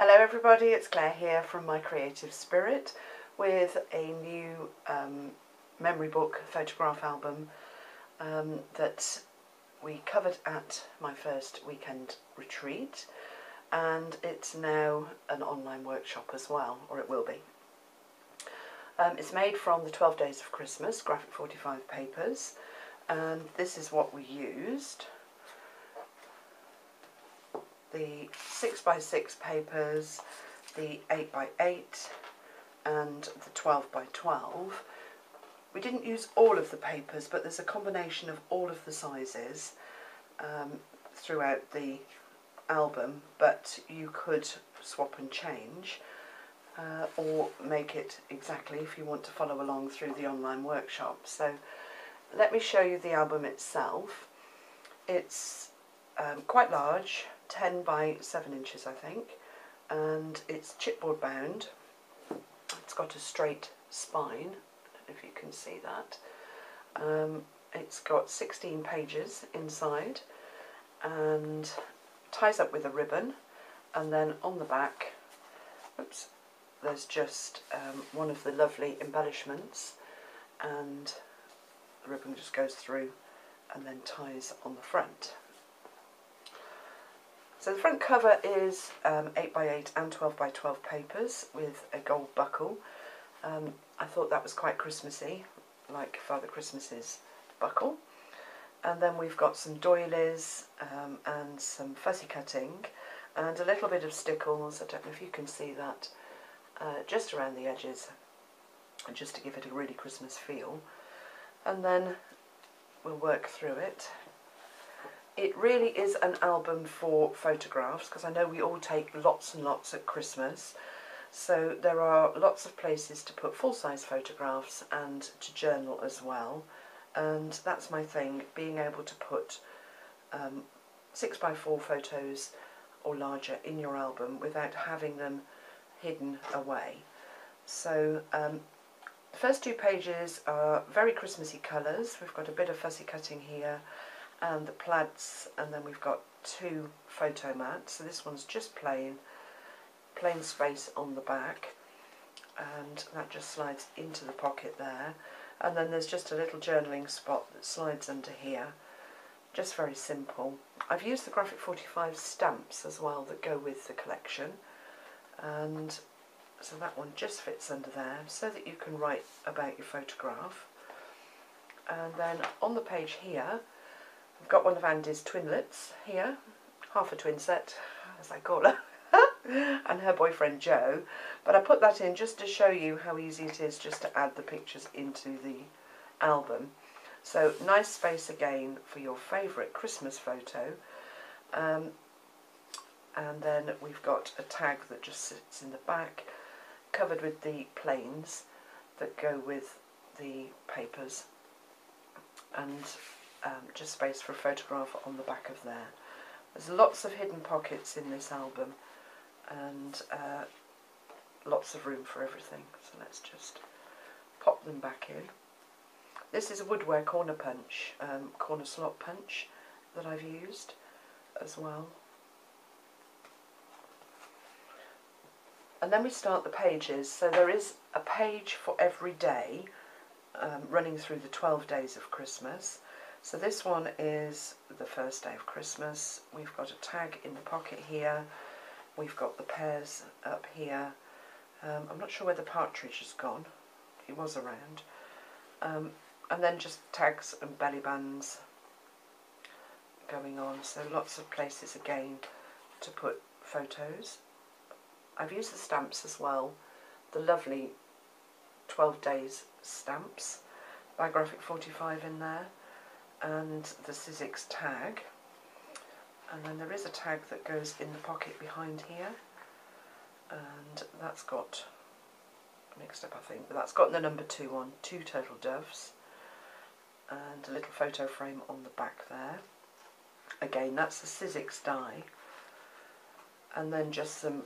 Hello everybody, it's Claire here from My Creative Spirit with a new memory book photograph album that we covered at my first weekend retreat, and it's now an online workshop as well, or it will be. It's made from the 12 Days of Christmas Graphic 45 papers, and this is what we used. The 6x6 papers, the 8x8 and the 12x12. We didn't use all of the papers, but there's a combination of all of the sizes throughout the album, but you could swap and change or make it exactly if you want to follow along through the online workshop. So let me show you the album itself. It's quite large, 10 by 7 inches I think, and it's chipboard bound. It's got a straight spine, I don't know if you can see that. It's got 16 pages inside and ties up with a ribbon, and then on the back, oops, there's just one of the lovely embellishments, and the ribbon just goes through and then ties on the front. So the front cover is 8x8 and 12x12 papers with a gold buckle. I thought that was quite Christmassy, like Father Christmas's buckle. And then we've got some doilies and some fuzzy cutting and a little bit of stickles, I don't know if you can see that, just around the edges, just to give it a really Christmas feel. And then we'll work through it. It really is an album for photographs, because I know we all take lots and lots at Christmas, so there are lots of places to put full-size photographs and to journal as well. And that's my thing, being able to put 6x4 photos or larger in your album without having them hidden away. So the first two pages are very Christmassy colours. We've got a bit of fuzzy cutting here and the plaids, and then we've got two photo mats. So this one's just plain space on the back, and that just slides into the pocket there, and then there's just a little journaling spot that slides under here. Just very simple. I've used the Graphic 45 stamps as well that go with the collection, and so that one just fits under there so that you can write about your photograph. And then on the page here I've got one of Andy's twinlets here, half a twin set as I call her, and her boyfriend Joe, but I put that in just to show you how easy it is just to add the pictures into the album. So nice space again for your favourite Christmas photo, and then we've got a tag that just sits in the back, covered with the planes that go with the papers, and just space for a photograph on the back of there. There's lots of hidden pockets in this album, and lots of room for everything. So let's just pop them back in. This is a woodware corner slot punch that I've used as well. And then we start the pages. So there is a page for every day running through the 12 days of Christmas. So this one is the first day of Christmas. We've got a tag in the pocket here. We've got the pears up here. I'm not sure where the partridge has gone. He was around. And then just tags and belly bands going on. So lots of places again to put photos. I've used the stamps as well. The lovely 12 days stamps by Graphic 45 in there, and the Sizzix tag, and then there is a tag that goes in the pocket behind here, and that's got mixed up I think, but that's got the number 2 on, 2 turtle doves, and a little photo frame on the back there. Again, that's the Sizzix die, and then just some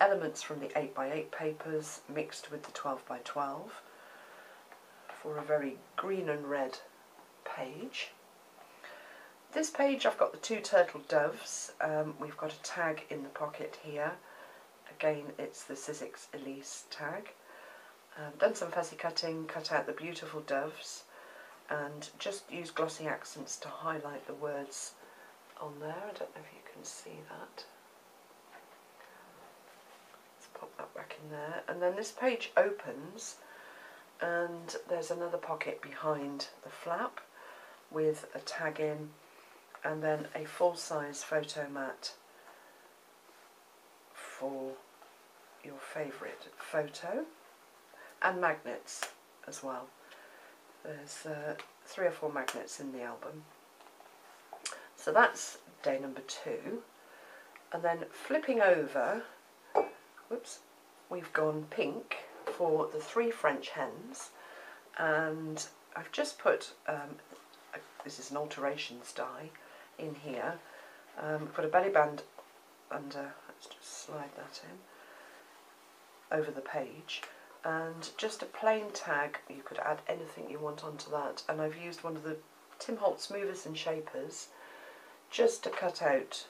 elements from the 8x8 papers mixed with the 12x12 for a very green and red page. This page I've got the 2 turtle doves, we've got a tag in the pocket here, again it's the Sizzix Elise tag. Done some fussy cutting, cut out the beautiful doves, and just used glossy accents to highlight the words on there. I don't know if you can see that. Let's pop that back in there. And then this page opens and there's another pocket behind the flap with a tag in, and then a full-size photo mat for your favourite photo, and magnets as well. There's 3 or 4 magnets in the album. So that's day number 2, and then flipping over, whoops, we've gone pink for the 3 French hens, and I've just put, this is an alterations die in here, put a belly band under, let's just slide that in, over the page, and just a plain tag. You could add anything you want onto that, and I've used one of the Tim Holtz Movers and Shapers just to cut out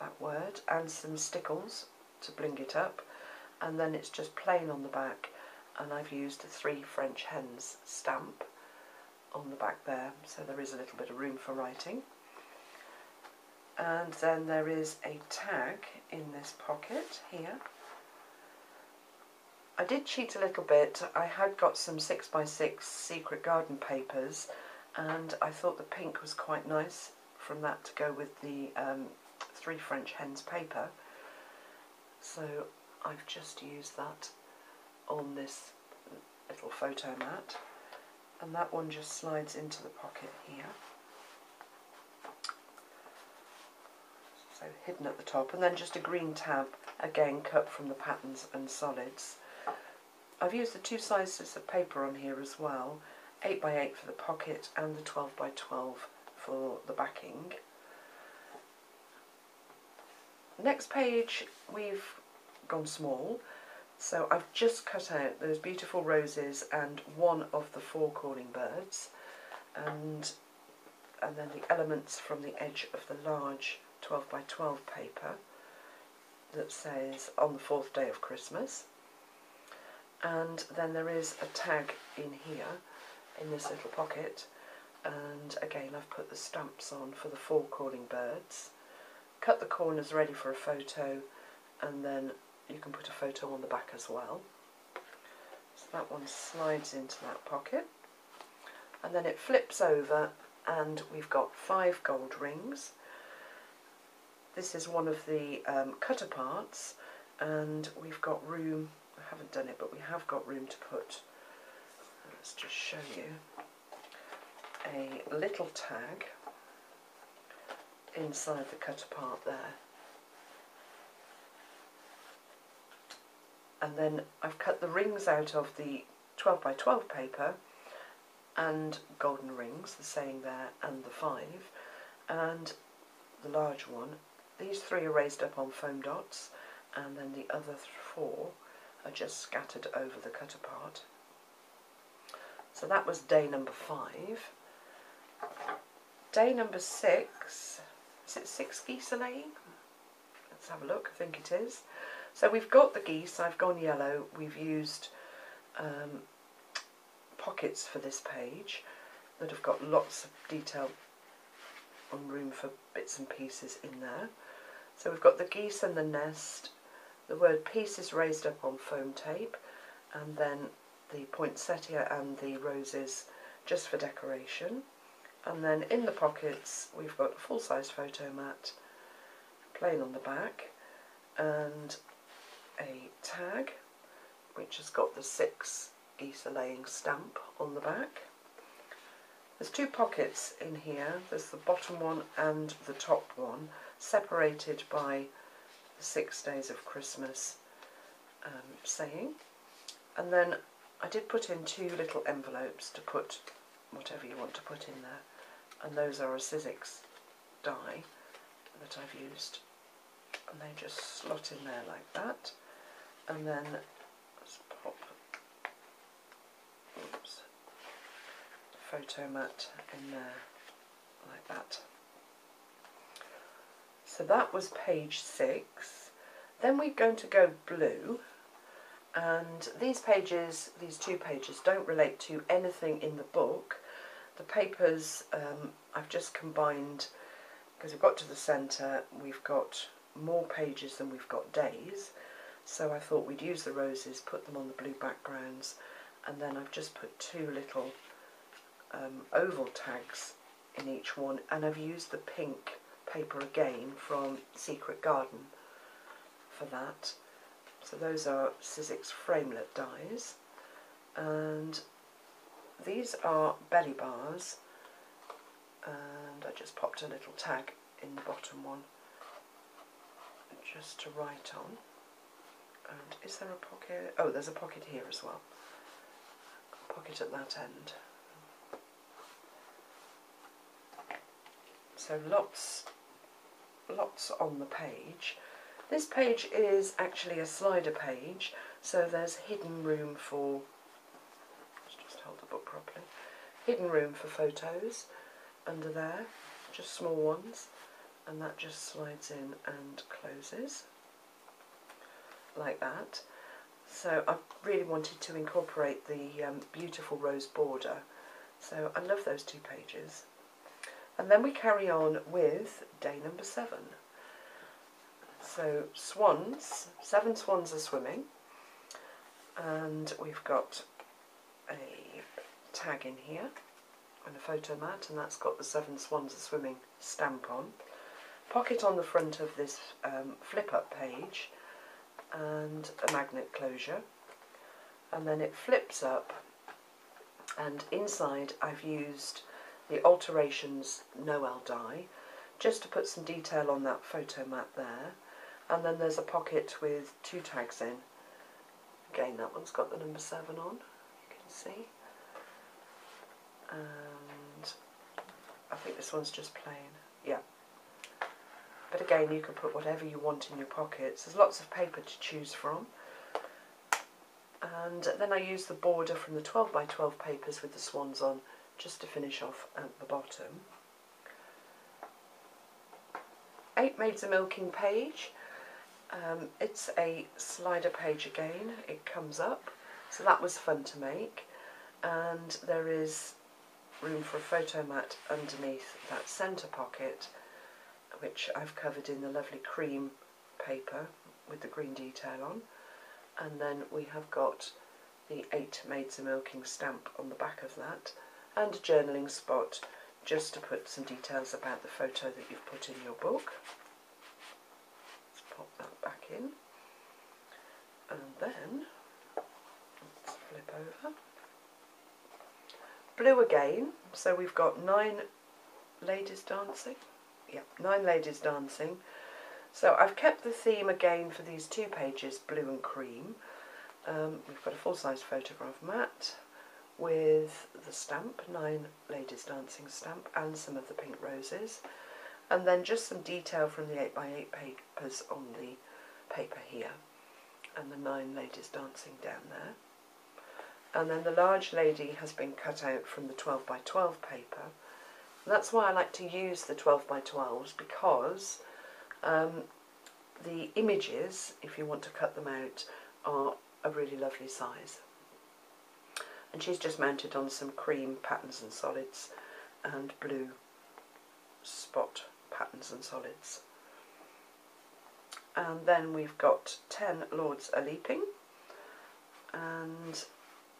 that word and some stickles to bling it up, and then it's just plain on the back, and I've used the 3 French hens stamp on the back there, so there is a little bit of room for writing. And then there is a tag in this pocket here. I did cheat a little bit. I had got some 6x6 Secret Garden papers, and I thought the pink was quite nice from that to go with the 3 French hens paper, so I've just used that on this little photo mat, and that one just slides into the pocket here, so hidden at the top, and then just a green tab, again cut from the patterns and solids. I've used the 2 sizes of paper on here as well, 8x8 for the pocket and the 12x12 for the backing. Next page we've gone small, so I've just cut out those beautiful roses and one of the 4 calling birds, and then the elements from the edge of the large 12x12 paper that says on the 4th day of Christmas. And then there is a tag in here, in this little pocket, and again I've put the stamps on for the 4 calling birds, cut the corners ready for a photo, and then you can put a photo on the back as well. So that one slides into that pocket, and then it flips over and we've got 5 gold rings. This is one of the cutter parts, and we've got room, I haven't done it, but we have got room to put, let's just show you, a little tag inside the cutter part there. And then I've cut the rings out of the 12x12 paper, and golden rings, the saying there, and the 5, and the large one. These 3 are raised up on foam dots, and then the other 4 are just scattered over the cutter part. So that was day number 5. Day number 6, is it 6 geese, Elaine? Let's have a look, I think it is. So we've got the geese, I've gone yellow, we've used pockets for this page that have got lots of detail and room for bits and pieces in there. So we've got the geese and the nest, the word peace is raised up on foam tape, and then the poinsettia and the roses just for decoration. And then in the pockets we've got a full-size photo mat, plain on the back, and a tag which has got the 6 geese laying stamp on the back. There's 2 pockets in here, there's the bottom one and the top one, separated by the 6 days of Christmas saying. And then I did put in 2 little envelopes to put whatever you want to put in there, and those are a Sizzix die that I've used, and they just slot in there like that. And then let's pop, oops, photo mat in there like that. So that was page 6. Then we're going to go blue, and these pages, these two pages, don't relate to anything in the book. The papers I've just combined because we've got to the centre, we've got more pages than we've got days, so I thought we'd use the roses, put them on the blue backgrounds, and then I've just put two little oval tags in each one, and I've used the pink paper again from Secret Garden for that. So those are Sizzix framelit dies, and these are belly bars, and I just popped a little tag in the bottom one just to write on. And is there a pocket? Oh, there's a pocket here as well. A pocket at that end. So lots on the page. This page is actually a slider page, so there's hidden room for, let's just hold the book properly, hidden room for photos under there, just small ones, and that just slides in and closes like that. So I really wanted to incorporate the beautiful rose border, so I love those two pages. And then we carry on with day number 7. So swans, 7 swans are swimming, and we've got a tag in here and a photo mat, and that's got the 7 swans are swimming stamp on. Pocket on the front of this flip-up page and a magnet closure, and then it flips up, and inside I've used the Alterations Noel die just to put some detail on that photo mat there. And then there's a pocket with 2 tags in. Again, that one's got the number 7 on, you can see. And I think this one's just plain, yeah. But again, you can put whatever you want in your pockets. There's lots of paper to choose from. And then I use the border from the 12 by 12 papers with the swans on just to finish off at the bottom. 8 Maids a Milking page. It's a slider page again, it comes up, so that was fun to make. And there is room for a photo mat underneath that centre pocket, which I've covered in the lovely cream paper with the green detail on. And then we have got the 8 Maids a Milking stamp on the back of that, and a journaling spot just to put some details about the photo that you've put in your book. Let's pop that back in, and then let's flip over. Blue again, so we've got 9 ladies dancing. Yeah, 9 ladies dancing. So I've kept the theme again for these two pages, blue and cream. We've got a full-size photograph mat with the stamp, 9 ladies dancing stamp, and some of the pink roses, and then just some detail from the 8x8 papers on the paper here, and the 9 ladies dancing down there. And then the large lady has been cut out from the 12x12 paper. That's why I like to use the 12x12s, because the images, if you want to cut them out, are a really lovely size. And she's just mounted on some cream patterns and solids and blue spot patterns and solids. And then we've got 10 Lords a Leaping, and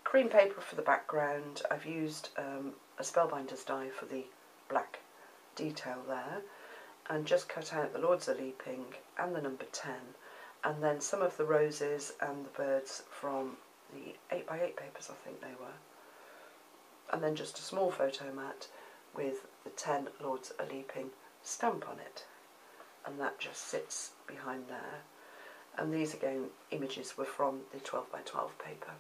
cream paper for the background. I've used a Spellbinders die for the black detail there, and just cut out the Lords a Leaping and the number 10, and then some of the roses and the birds from the 8x8 papers, I think they were. And then just a small photo mat with the 10 Lords a Leaping stamp on it, and that just sits behind there. And these again images were from the 12x12 paper.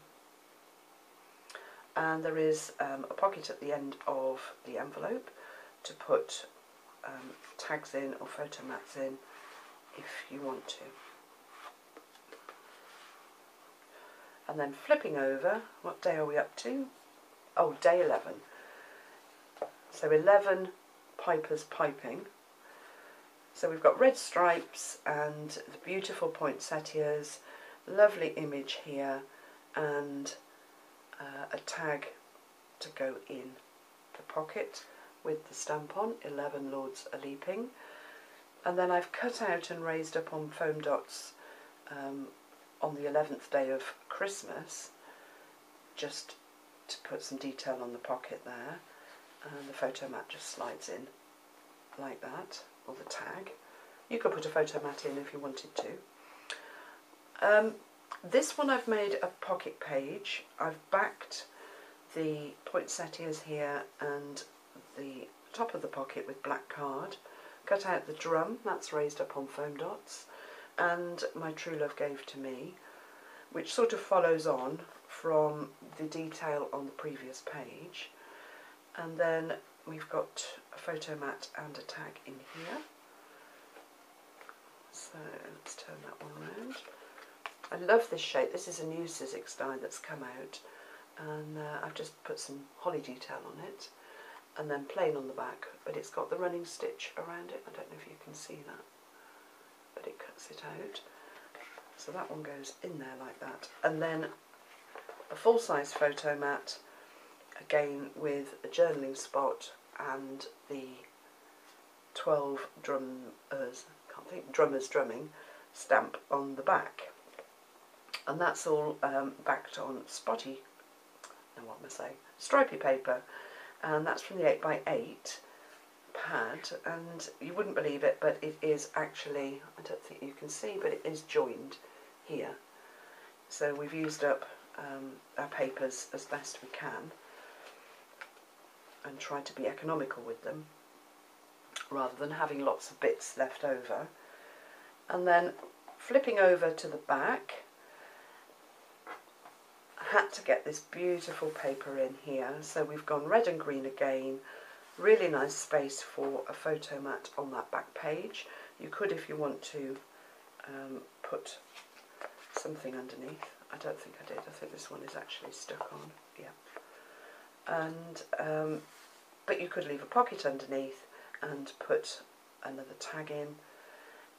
And there is a pocket at the end of the envelope to put tags in or photo mats in if you want to. And then flipping over, what day are we up to? Oh, day 11. So 11 pipers piping, So we've got red stripes and the beautiful poinsettias, lovely image here, and a tag to go in the pocket with the stamp on, 11 Lords a-leaping. And then I've cut out and raised up on foam dots on the 11th day of Christmas, just to put some detail on the pocket there, and the photo mat just slides in like that, or the tag. You could put a photo mat in if you wanted to. This one I've made a pocket page. I've backed the poinsettias here and the top of the pocket with black card, cut out the drum, that's raised up on foam dots, and My True Love Gave to Me, which sort of follows on from the detail on the previous page. And then we've got a photo mat and a tag in here. So let's turn that one around. I love this shape. This is a new Sizzix die that's come out, and I've just put some holly detail on it, and then plain on the back, but it's got the running stitch around it. I don't know if you can see that, but it cuts it out. So that one goes in there like that. And then a full-size photo mat, again with a journaling spot and the 12 drummers, can't think, drummers drumming stamp on the back. And that's all backed on spotty, and what am I saying, stripy paper. And that's from the 8x8 pad, and you wouldn't believe it, but it is actually, I don't think you can see, but it is joined here. So we've used up our papers as best we can and tried to be economical with them rather than having lots of bits left over. And then flipping over to the back, had to get this beautiful paper in here, so we've gone red and green again. Really nice space for a photo mat on that back page. You could, if you want to, put something underneath. I don't think I did. I think this one is actually stuck on. Yeah. And but you could leave a pocket underneath and put another tag in.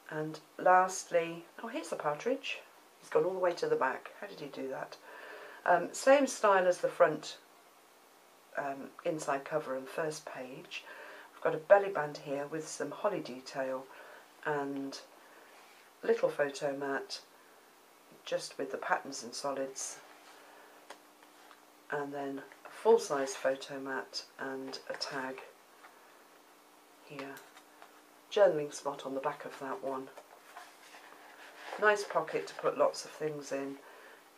And lastly, oh, here's the partridge. He's gone all the way to the back. How did he do that? Same style as the front inside cover and first page. I've got a belly band here with some holly detail and little photo mat just with the patterns and solids, and then a full-size photo mat and a tag here. Journaling spot on the back of that one. Nice pocket to put lots of things in,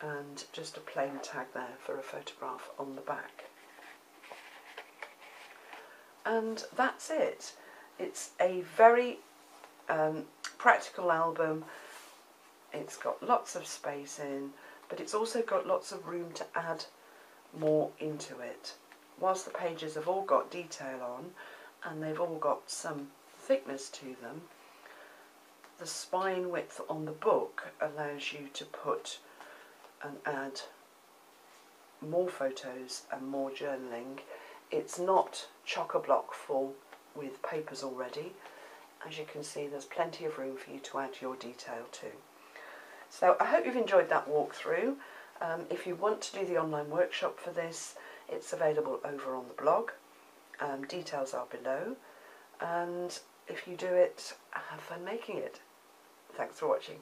and just a plain tag there for a photograph on the back. And that's it. It's a very practical album. It's got lots of space in, but it's also got lots of room to add more into it. Whilst the pages have all got detail on and they've all got some thickness to them, the spine width on the book allows you to put and add more photos and more journaling. It's not chock-a-block full with papers already. As you can see, there's plenty of room for you to add your detail to. So I hope you've enjoyed that walkthrough. If you want to do the online workshop for this, it's available over on the blog. Details are below. And if you do it, have fun making it. Thanks for watching.